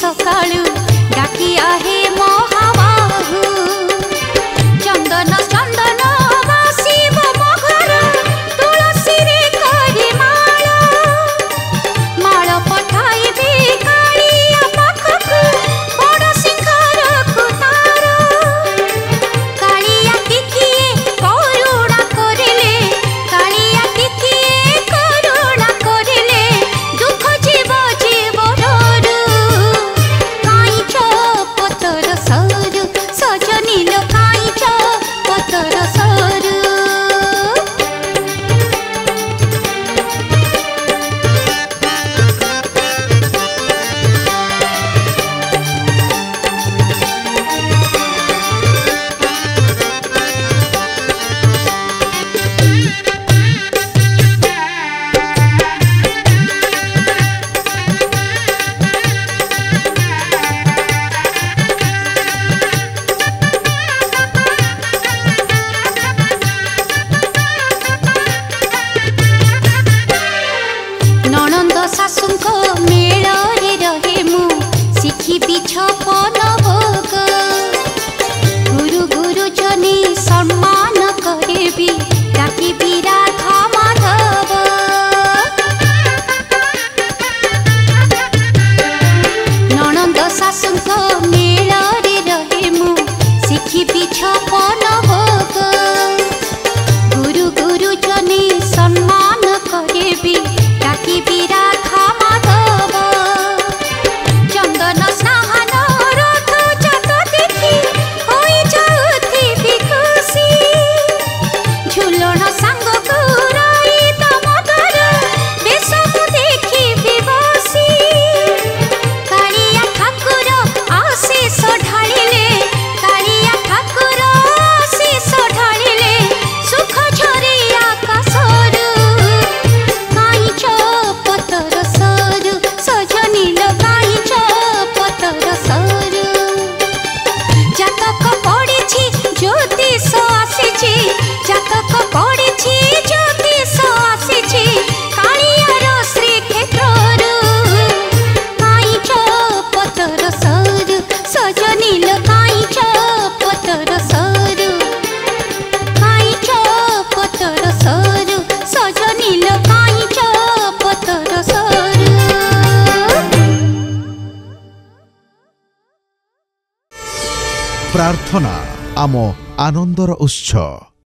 सकाळू डाकी आहे महाबाहू चंदन चंदन वासिब मोहर तुलसी रे करी माळा माळा पठाईबे काळिया पाखकू बड सिंगार कुतार काळिया कितिए करुणा करिले काळिया कितिए करुणा करिले दुख जीव जीव डरू काईच पतर सरू सजनी लो काईच पतर सरू प्रार्थना आम आनंदर उत्स।